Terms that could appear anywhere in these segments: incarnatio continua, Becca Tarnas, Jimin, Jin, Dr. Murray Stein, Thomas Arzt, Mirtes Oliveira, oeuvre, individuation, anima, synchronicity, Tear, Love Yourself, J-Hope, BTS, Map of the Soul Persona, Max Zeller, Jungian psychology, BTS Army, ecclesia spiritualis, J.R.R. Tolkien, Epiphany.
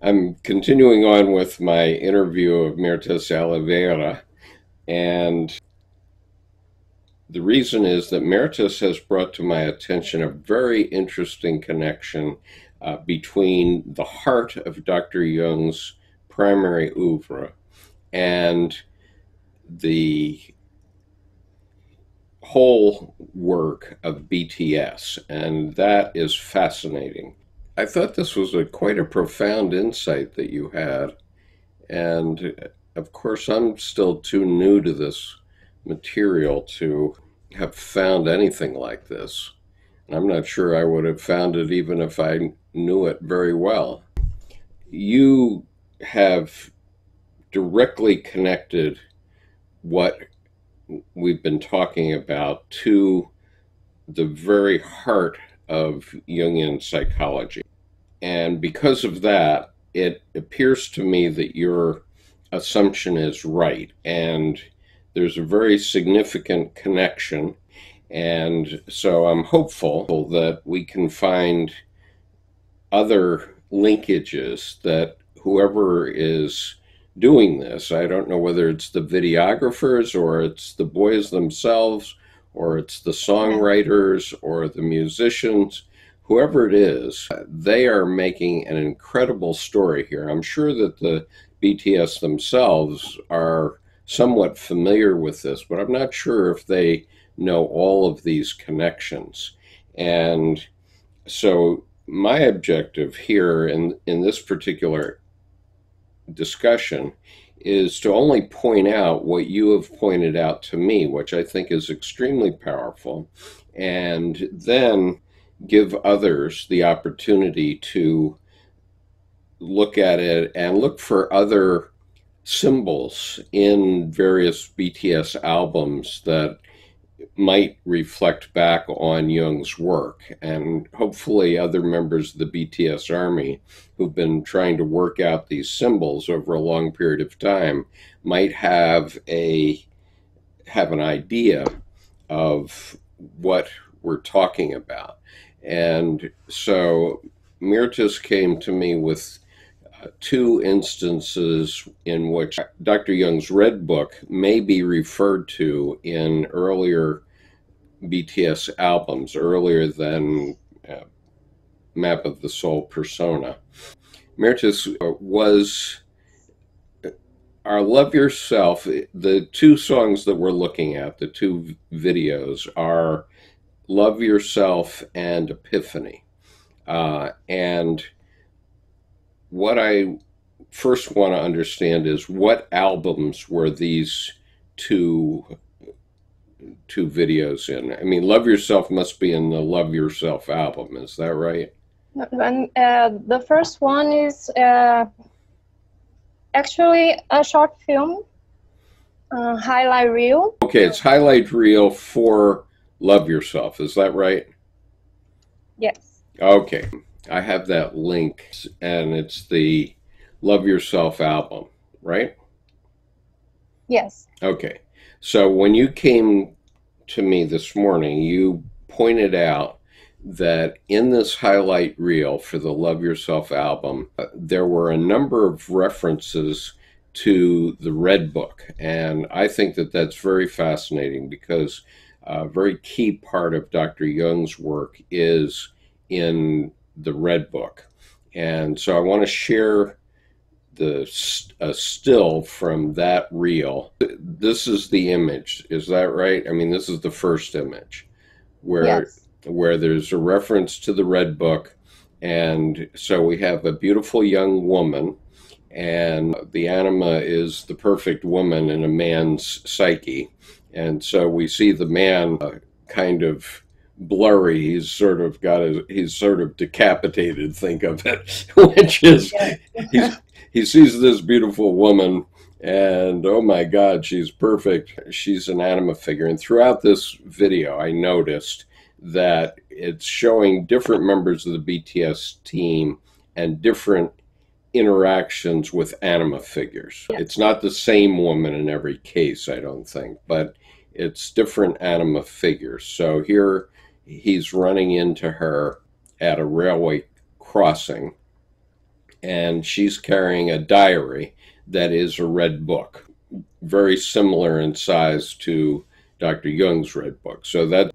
I'm continuing on with my interview of Mirtes Oliveira, and the reason is that Mirtes has brought to my attention a very interesting connection between the heart of Dr. Jung's primary oeuvre and the whole work of BTS, and that is fascinating. I thought this was quite a profound insight that you had, and of course I'm still too new to this material to have found anything like this, and I'm not sure I would have found it even if I knew it very well. You have directly connected what we've been talking about to the very heart of Jungian psychology. And because of that, it appears to me that your assumption is right, and there's a very significant connection. And so I'm hopeful that we can find other linkages that whoever is doing this, I don't know whether it's the videographers or it's the boys themselves or it's the songwriters or the musicians, whoever it is, they are making an incredible story here. I'm sure that the BTS themselves are somewhat familiar with this, but I'm not sure if they know all of these connections. And so my objective here in this particular discussion is to only point out what you have pointed out to me, which I think is extremely powerful, and then give others the opportunity to look at it and look for other symbols in various BTS albums that might reflect back on Jung's work, and hopefully other members of the BTS Army who've been trying to work out these symbols over a long period of time might have an idea of what we're talking about. And so Mirtes came to me with two instances in which Dr. Jung's Red Book may be referred to in earlier BTS albums, earlier than Map of the Soul Persona. Mirtes was our Love Yourself. The two songs that we're looking at, the two videos, are Love Yourself and Epiphany. And what I first want to understand is what albums were these two videos in? I mean, Love Yourself must be in the Love Yourself album, is that right? When, the first one is actually a short film, highlight reel. Okay, it's highlight reel for Love Yourself, is that right? Yes. Okay. I have that link, and it's the Love Yourself album, right? Yes. Okay. So when you came to me this morning, you pointed out that in this highlight reel for the Love Yourself album, there were a number of references to the Red Book. And I think that that's very fascinating because a very key part of Dr. Jung's work is in the Red Book. And so I want to share a still from that reel. This is the image, is that right? I mean, this is the first image where, yes, where there's a reference to the Red Book. And so we have a beautiful young woman, and the anima is the perfect woman in a man's psyche. And so we see the man kind of blurry, he's sort of decapitated, think of it, which is, he sees this beautiful woman and, oh my God, she's perfect. She's an anima figure. And throughout this video, I noticed that it's showing different members of the BTS team and different interactions with anima figures. Yeah. It's not the same woman in every case, I don't think, but it's different anima figures. So here, he's running into her at a railway crossing, and she's carrying a diary that is a red book, very similar in size to Dr. Jung's Red Book. So that's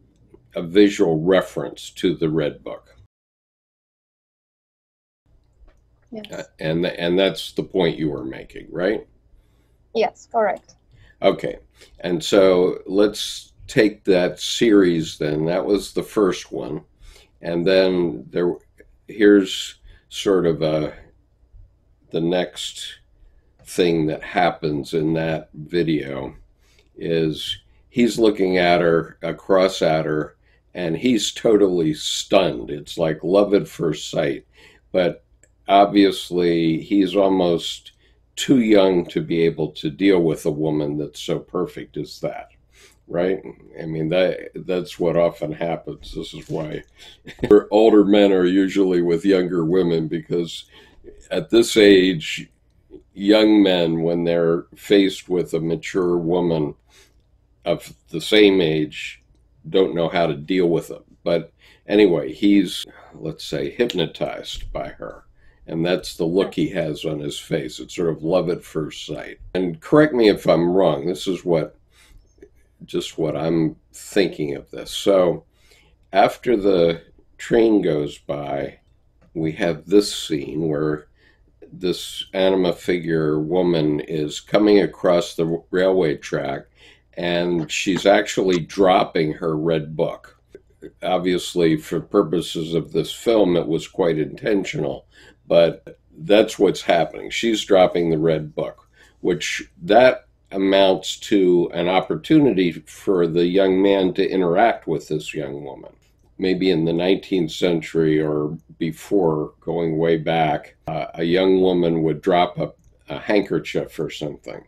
a visual reference to the Red Book. Yes. And that's the point you were making, right? Yes, correct. Okay, and so let's take that series then. That was the first one. And then here's sort of the next thing that happens in that video is he's looking at her, across at her, and he's totally stunned. It's like love at first sight, but obviously he's almost too young to be able to deal with a woman that's so perfect as that, right? I mean, that's what often happens. This is why older men are usually with younger women, because at this age, young men, when they're faced with a mature woman of the same age, don't know how to deal with it. But anyway, he's, let's say, hypnotized by her. And that's the look he has on his face. It's sort of love at first sight. And correct me if I'm wrong. This is just what I'm thinking of this. So after the train goes by, we have this scene where this anima figure woman is coming across the railway track, and she's actually dropping her red book. Obviously, for purposes of this film, it was quite intentional, but that's what's happening. She's dropping the red book, which that amounts to an opportunity for the young man to interact with this young woman. Maybe in the 19th century or before, going way back, a young woman would drop a handkerchief or something,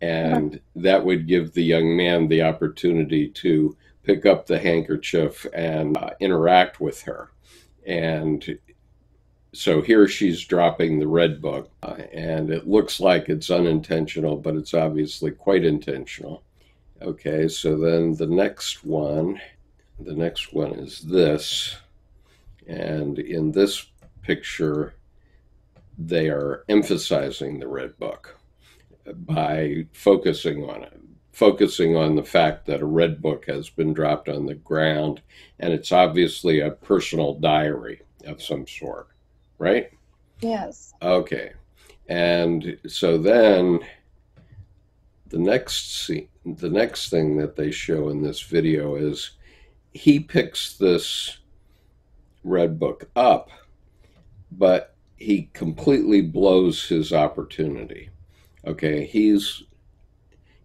and that would give the young man the opportunity to pick up the handkerchief and interact with her. And so here she's dropping the red book, and it looks like it's unintentional, but it's obviously quite intentional. Okay, so then the next one is this, and in this picture, they are emphasizing the red book by focusing on it, focusing on the fact that a red book has been dropped on the ground, and it's obviously a personal diary of some sort, right? Yes. Okay, and so then the next thing that they show in this video is he picks this red book up, but he completely blows his opportunity. Okay, he's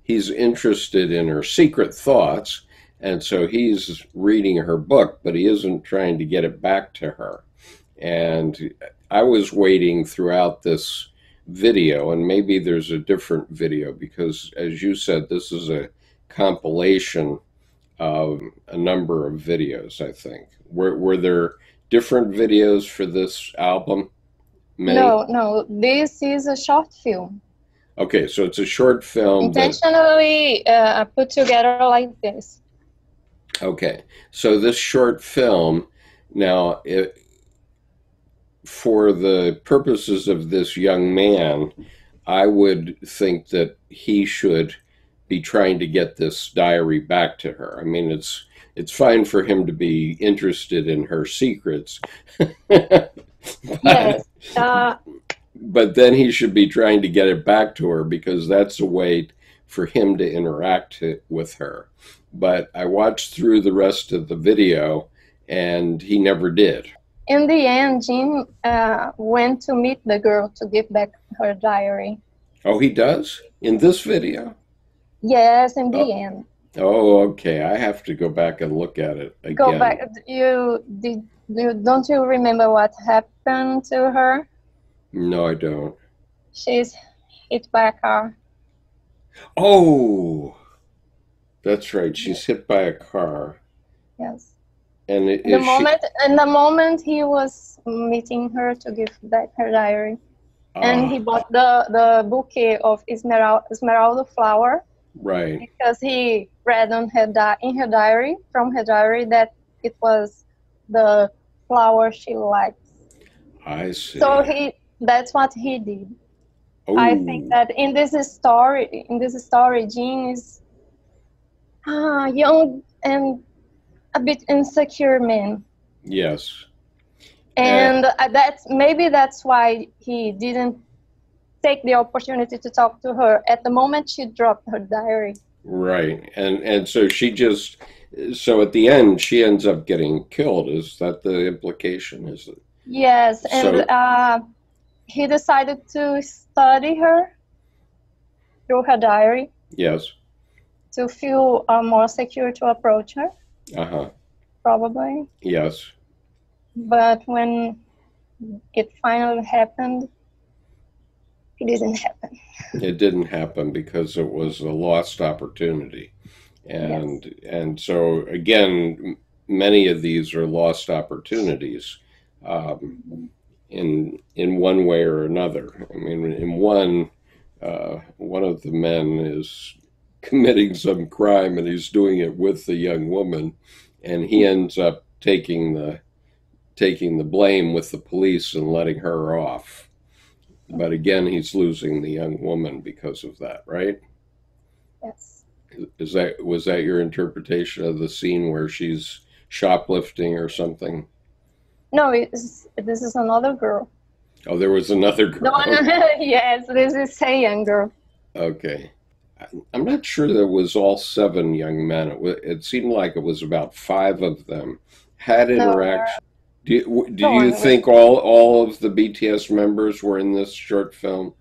interested in her secret thoughts, and so he's reading her book, but he isn't trying to get it back to her. And I was waiting throughout this video, and maybe there's a different video, because as you said, this is a compilation of a number of videos, I think. Were there different videos for this album? Many? No, this is a short film. Okay, so it's a short film. Intentionally put together like this. Okay, so this short film, now, for the purposes of this young man, I would think that he should be trying to get this diary back to her. I mean, it's fine for him to be interested in her secrets. But then he should be trying to get it back to her, because that's a way for him to interact with her. But I watched through the rest of the video, and he never did. In the end, Jin went to meet the girl to give back her diary. Oh, he does? In this video? Yes, in the end. Oh, okay. I have to go back and look at it again. Go back. Don't you remember what happened to her? No, I don't. She's hit by a car. Oh, that's right. She's hit by a car. Yes. And the moment he was meeting her to give back her diary, and he bought the bouquet of esmeralda flower. Right. Because he read from her diary that it was the flower she liked. I see. So he. That's what he did. Ooh. I think that in this story, Jin is young and a bit insecure man. Yes. And maybe that's why he didn't take the opportunity to talk to her at the moment she dropped her diary. Right. And so she just, so at the end, she ends up getting killed. Is that the implication? Is it? Yes. And so, he decided to study her through her diary. Yes. To feel more secure to approach her. Uh-huh. Probably. Yes. But when it finally happened, it didn't happen. It didn't happen because it was a lost opportunity. And, yes. And so, again, many of these are lost opportunities in one way or another. I mean, in one of the men is committing some crime, and he's doing it with the young woman, and he ends up taking the blame with the police and letting her off. But again, he's losing the young woman because of that, right? Yes. Was that your interpretation of the scene where she's shoplifting or something? No, this is another girl. Oh, there was another girl. No, yes, this is a young girl. Okay. I'm not sure there was all 7 young men. It seemed like it was about 5 of them had interaction. Do you think all of the BTS members were in this short film?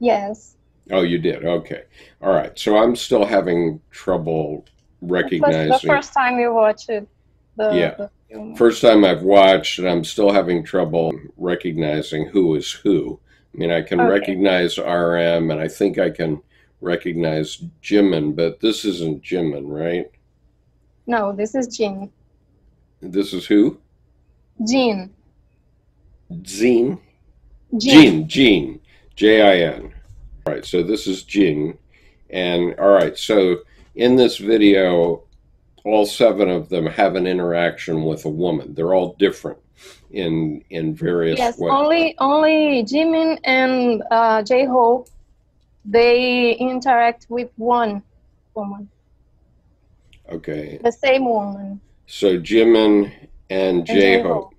Yes. Oh, you did? Okay. All right. So I'm still having trouble recognizing. The first time you watched it. Yeah. First time I've watched, and I'm still having trouble recognizing who is who. I mean, I can recognize RM, and I think I can recognize Jimin, but this isn't Jimin, right? No, this is Jin. This is who? Jin. Zine? Jin. Jin. J-I-N. All right, so this is Jin. And all right, so in this video, all 7 of them have an interaction with a woman. They're all different in various ways. Only Jimin and J-Hope, they interact with one woman. Okay. The same woman. So Jimin and J-Hope.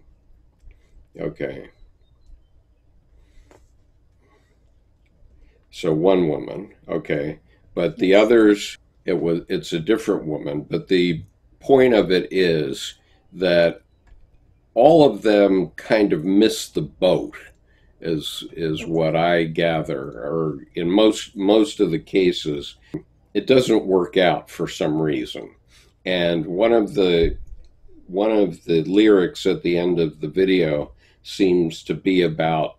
Okay. So one woman, okay. But the others, it's a different woman. But the point of it is that all of them kind of missed the boat, is what I gather. Or in most of the cases, it doesn't work out for some reason. And one of the lyrics at the end of the video seems to be about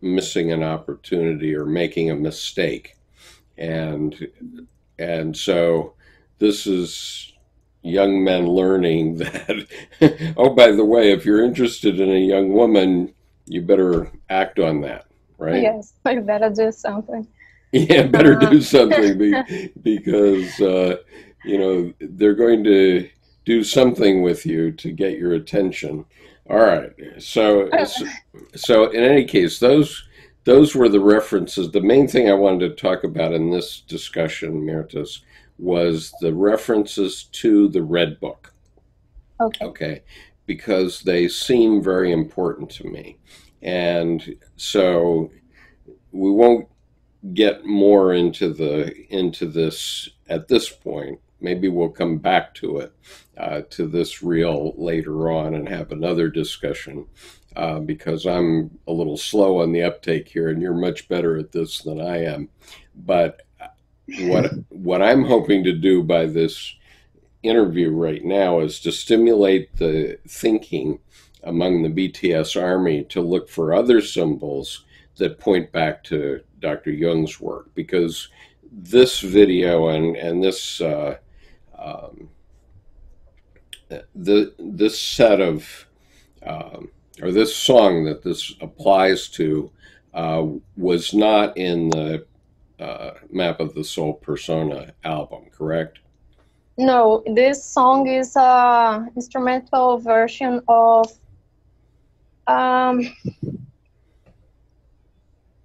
missing an opportunity or making a mistake. And so this is young men learning that, oh, by the way, if you're interested in a young woman, you better act on that, right? Yes, I better do something. Yeah, better do something because, you know, they're going to do something with you to get your attention. All right. So in any case, those were the references. The main thing I wanted to talk about in this discussion, Mirtes, was the references to the Red Book. Okay. Okay. Because they seem very important to me. And so we won't get more into this at this point. Maybe we'll come back to it, to this reel later on and have another discussion because I'm a little slow on the uptake here and you're much better at this than I am. But what I'm hoping to do by this interview right now is to stimulate the thinking among the BTS Army to look for other symbols that point back to Dr. Jung's work, because this video and this this set of or this song that this applies to was not in the Map of the Soul Persona album, correct? No, this song is a instrumental version of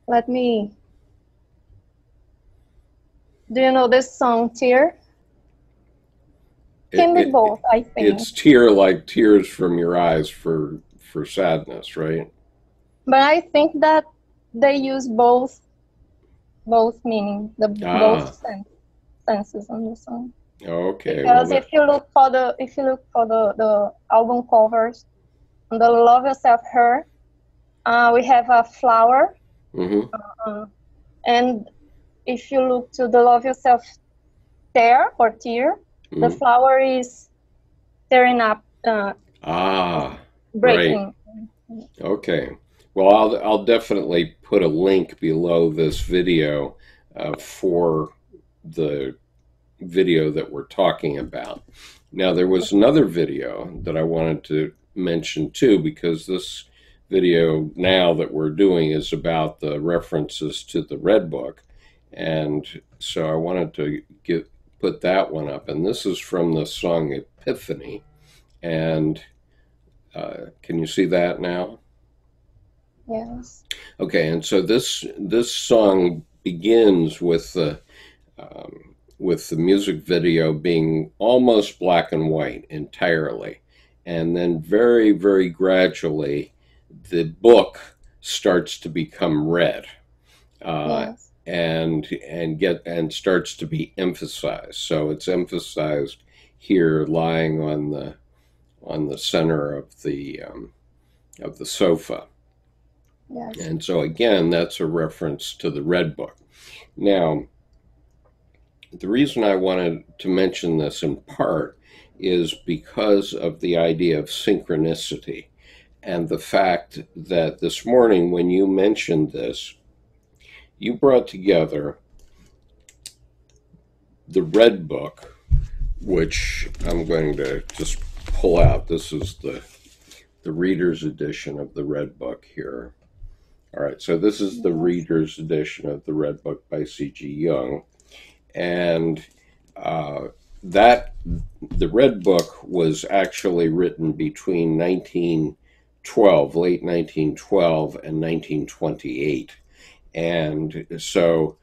Let me. Do you know this song, Tear? Can be both, I think. It's tear, like tears from your eyes for sadness, right? But I think that they use both meaning, both senses on the song. Okay. Because well, if you look for the album covers, on the Love Yourself, Her, we have a flower, and if you look to the Love Yourself, Tear or Tear, the flower is tearing up. Breaking. Right. Okay. Well, I'll definitely put a link below this video for the video that we're talking about. Now, there was another video that I wanted to mention too, because this video now that we're doing is about the references to the Red Book. And so I wanted to put that one up. And this is from the song Epiphany. And can you see that now? Yes. Okay, and so this song begins with the music video being almost black and white entirely. And then very, very gradually, the book starts to become red. Yes. And starts to be emphasized. So it's emphasized here, lying on the center of the sofa. Yes. And so again, that's a reference to the Red Book. Now, the reason I wanted to mention this in part is because of the idea of synchronicity, and the fact that this morning when you mentioned this, you brought together the Red Book, which I'm going to just pull out. This is the reader's edition of the Red Book here. All right, so this is the reader's edition of the Red Book by C.G. Jung. And the Red Book was actually written between late 1912 and 1928. And so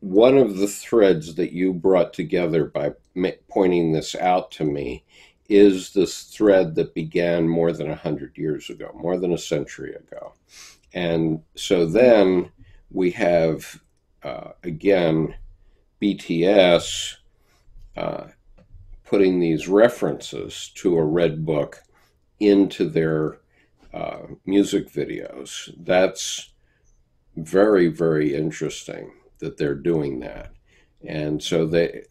one of the threads that you brought together by pointing this out to me is this thread that began more than 100 years ago, more than a century ago. And so then we have, again, BTS putting these references to a Red Book into their music videos. That's very, very interesting that they're doing that. And so the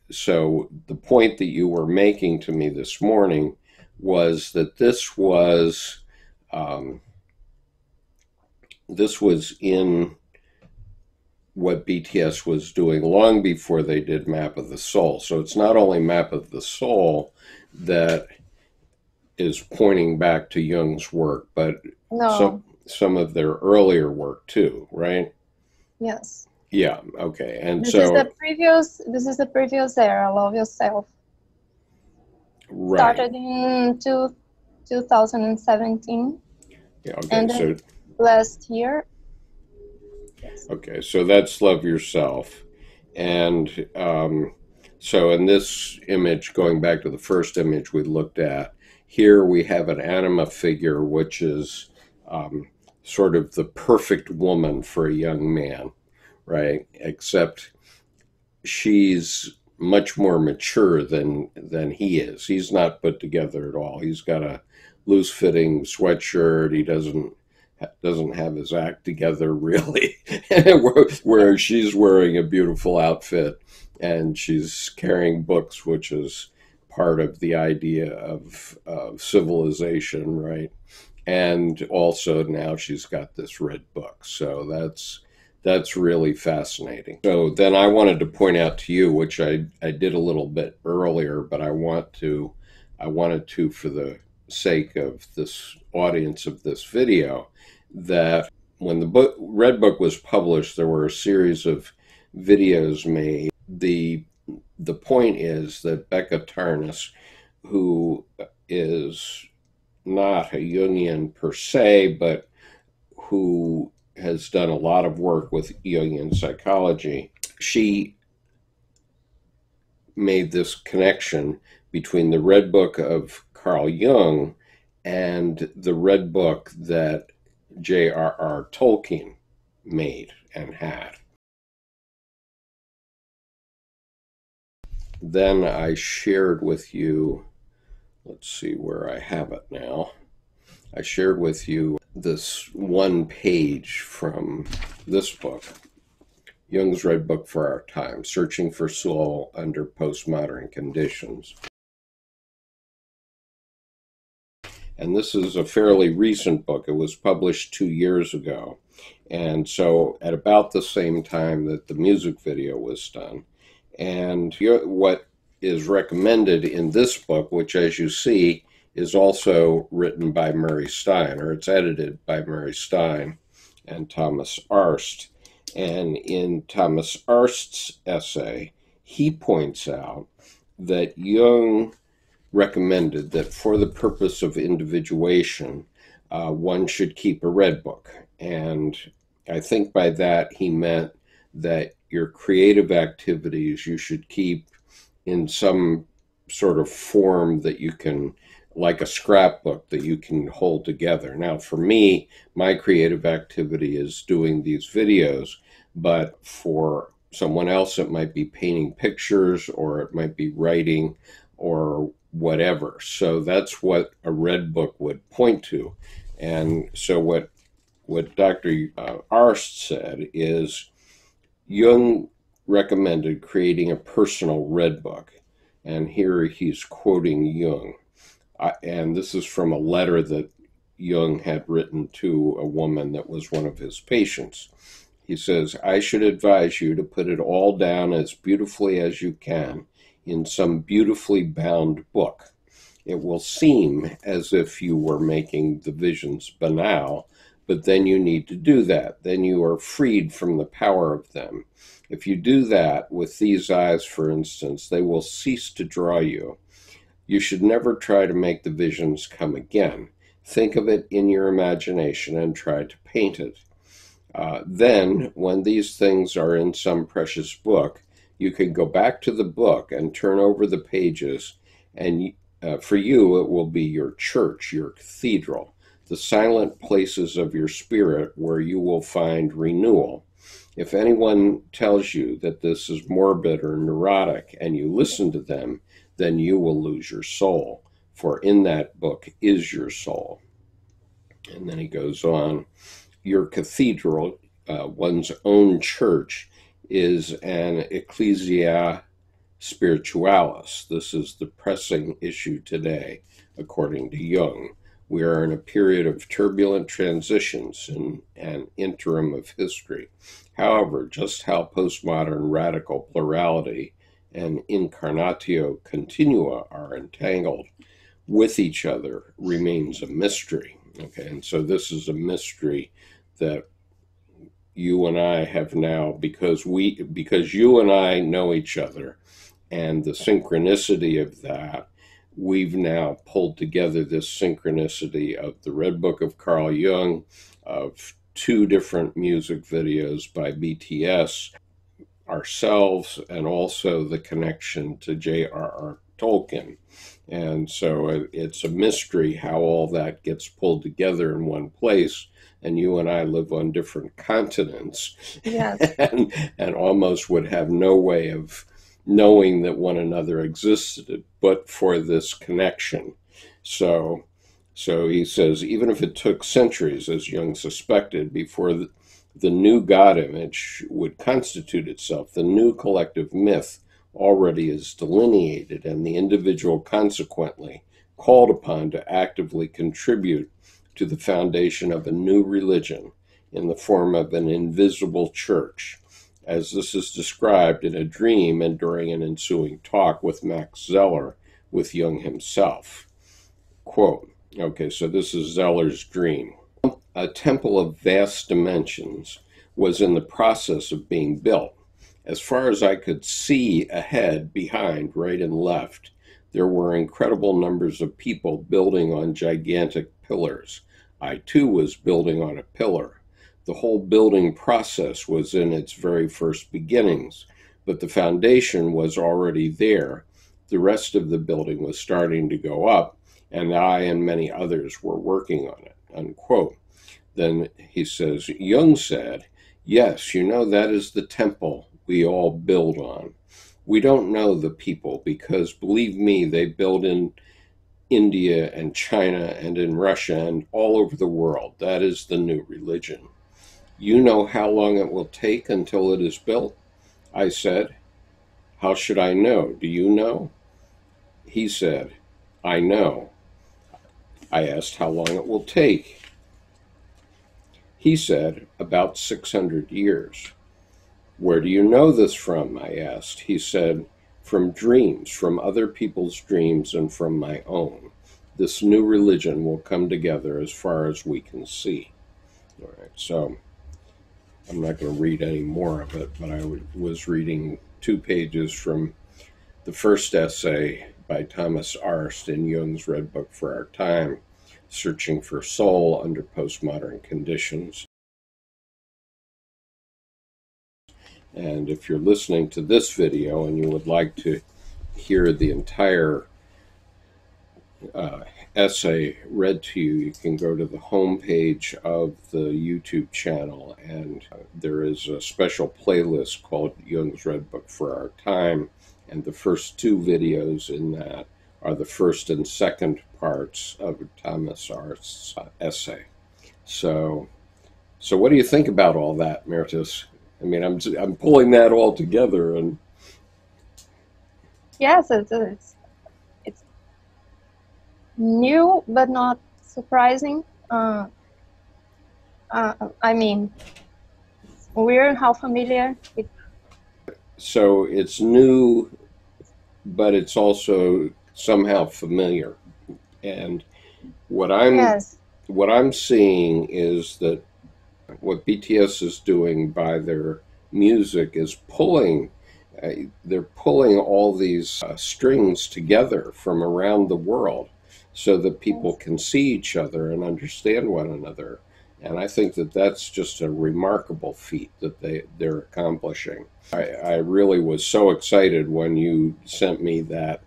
point that you were making to me this morning was that this was in what BTS was doing long before they did Map of the Soul. So it's not only Map of the Soul that is pointing back to Jung's work, but some of their earlier work too, right? Yes. Yeah. Okay. And so this is the previous era. Love Yourself. Right. Started in 2017. Yeah. Okay. And so last year. Yes. Okay. So that's Love Yourself, and so in this image, going back to the first image we looked at, here we have an anima figure, which is sort of the perfect woman for a young man, right? Except she's much more mature than he is. He's not put together at all. He's got a loose-fitting sweatshirt. He doesn't have his act together, really, where she's wearing a beautiful outfit and she's carrying books, which is part of the idea of civilization, right? And also now she's got this Red Book. So that's really fascinating. So then I wanted to point out to you, which I did a little bit earlier, but I wanted to, for the sake of this audience of this video, that when the Red Book was published, there were a series of videos made. The point is that Becca Tarnas, who is not a Jungian per se, but who has done a lot of work with Jungian psychology. She made this connection between the Red Book of Carl Jung and the Red Book that J.R.R. Tolkien made and had. Then I shared with you, let's see where I have it now, I shared with you this one page from this book, Jung's Red Book for Our Time: Searching for Soul Under Postmodern Conditions. And this is a fairly recent book. It was published 2 years ago. And so at about the same time that the music video was done. And what is recommended in this book, which as you see is also written by Murray Stein, or it's edited by Murray Stein and Thomas Arzt. And in Thomas Arzt's essay, he points out that Jung recommended that for the purpose of individuation, one should keep a red book. And I think by that he meant that your creative activities you should keep in some sort of form that you can, like a scrapbook that you can hold together. Now for me, my creative activity is doing these videos, but for someone else it might be painting pictures, or it might be writing, or whatever. So that's what a red book would point to. And so what Dr. Arzt said is Jung recommended creating a personal red book. And here he's quoting Jung. And this is from a letter that Jung had written to a woman that was one of his patients. He says, "I should advise you to put it all down as beautifully as you can in some beautifully bound book. It will seem as if you were making the visions banal, but then you need to do that. Then you are freed from the power of them. If you do that with these eyes, for instance, they will cease to draw you. You should never try to make the visions come again. Think of it in your imagination and try to paint it. Then, when these things are in some precious book, you can go back to the book and turn over the pages, and for you it will be your church, your cathedral, the silent places of your spirit where you will find renewal. If anyone tells you that this is morbid or neurotic and you listen to them, then you will lose your soul, for in that book is your soul." And then he goes on, "Your cathedral, one's own church, is an ecclesia spiritualis. This is the pressing issue today, according to Jung. We are in a period of turbulent transitions in an interim of history. However, just how postmodern radical plurality and incarnatio continua are entangled with each other remains a mystery." Okay, and so this is a mystery that you and I have now, because you and I know each other, and the synchronicity of that, we've now pulled together this synchronicity of the Red Book of Carl Jung, of 2 different music videos by BTS, ourselves, and also the connection to J.R.R. Tolkien. And so it's a mystery how all that gets pulled together in one place. And you and I live on different continents, yes. and almost would have no way of knowing that one another existed but for this connection. So he says, even if it took centuries, as Jung suspected, before the new God image would constitute itself, the new collective myth already is delineated, and the individual consequently called upon to actively contribute to the foundation of a new religion in the form of an invisible church, as this is described in a dream and during an ensuing talk with Max Zeller with Jung himself." Quote, okay, so this is Zeller's dream. "A temple of vast dimensions was in the process of being built. As far as I could see ahead, behind, right and left, there were incredible numbers of people building on gigantic pillars. I too was building on a pillar. The whole building process was in its very first beginnings, but the foundation was already there. The rest of the building was starting to go up, and I and many others were working on it, unquote. Then he says, Jung said, yes, you know, that is the temple we all build on. We don't know the people because, believe me, they build in India and China and in Russia and all over the world. That is the new religion. You know how long it will take until it is built? I said, how should I know? Do you know? He said, I know. I asked how long it will take. He said, about 600 years. Where do you know this from? I asked. He said, from dreams, from other people's dreams and from my own. This new religion will come together as far as we can see. All right, so I'm not going to read any more of it, but I was reading 2 pages from the first essay by Thomas Arzt in Jung's Red Book for Our Time, Searching for Soul Under Postmodern Conditions. And if you're listening to this video and you would like to hear the entire essay read to you, you can go to the homepage of the YouTube channel, and there is a special playlist called Jung's Red Book for Our Time, and the first 2 videos in that are the first and second parts of Thomas Arzt's essay. So what do you think about all that, Mirtes? I mean, I'm pulling that all together, and yes, it's new but not surprising. I mean, it's weird how familiar it. So it's new, but it's also somehow familiar. And what I'm seeing is that what BTS is doing by their music is they're pulling all these strings together from around the world so that people can see each other and understand one another. And I think that that's just a remarkable feat that they're accomplishing. I really was so excited when you sent me that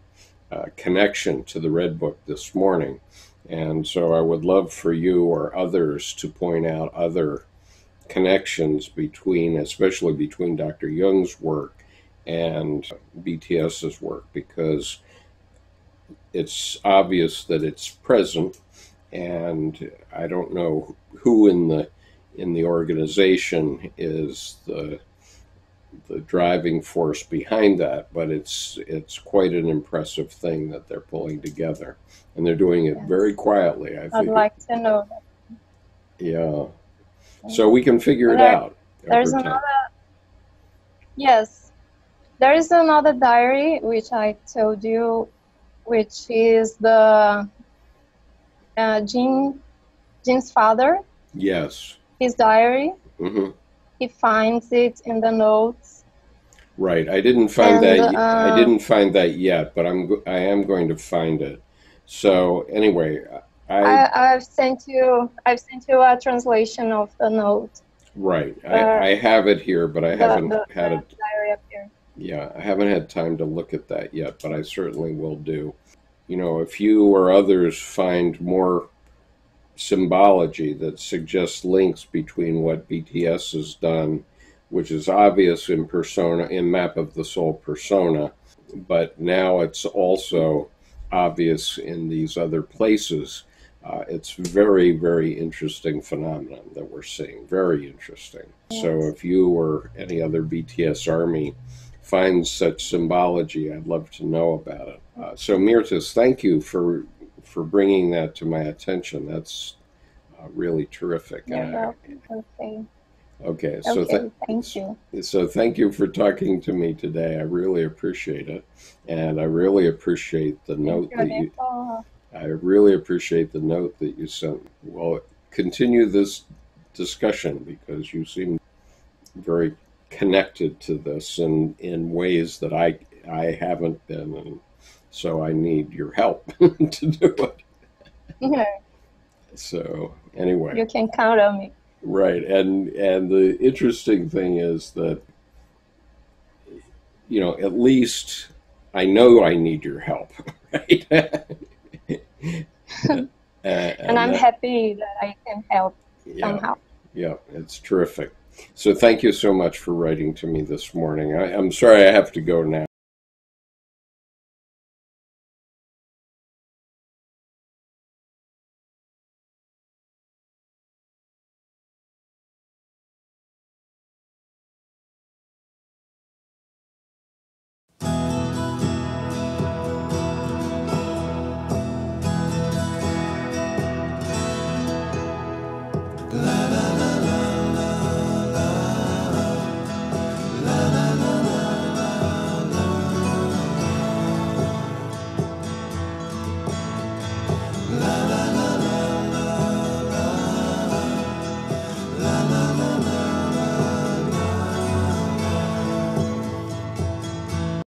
connection to the Red Book this morning. And so I would love for you or others to point out other connections between, especially between Dr. Jung's work and BTS's work, because it's obvious that it's present, and I don't know who in the organization is the driving force behind that, but it's quite an impressive thing that they're pulling together, and they're doing it very quietly. I'd like to know that. Yeah, so we can figure it out. There's another. Yes, there is another diary which I told you, which is the Jin's father. Yes. His diary. Mm-hmm. He finds it in the notes. Right. I didn't find that yet, but I am going to find it. So anyway, I've sent you a translation of the note. Right. I have it here, but I haven't had time to look at that yet, but I certainly will do. You know, if you or others find more symbology that suggests links between what BTS has done, which is obvious in Map of the Soul Persona, but now it's also obvious in these other places. It's very, very interesting phenomenon that we're seeing. Very interesting. Yes. So if you or any other BTS Army finds such symbology, I'd love to know about it. So Mirtes, thank you for bringing that to my attention. That's really terrific. Yeah, okay. So thank you. So thank you for talking to me today. I really appreciate it, and I really appreciate the note that you. I really appreciate the note that you sent. Well, continue this discussion because you seem very connected to this in ways that I haven't been. And so I need your help to do it. Yeah. So anyway. You can count on me. Right. And the interesting thing is that, you know, at least I know I need your help, right? And I'm happy that I can help somehow. Yeah, it's terrific. So thank you so much for writing to me this morning. I'm sorry I have to go now.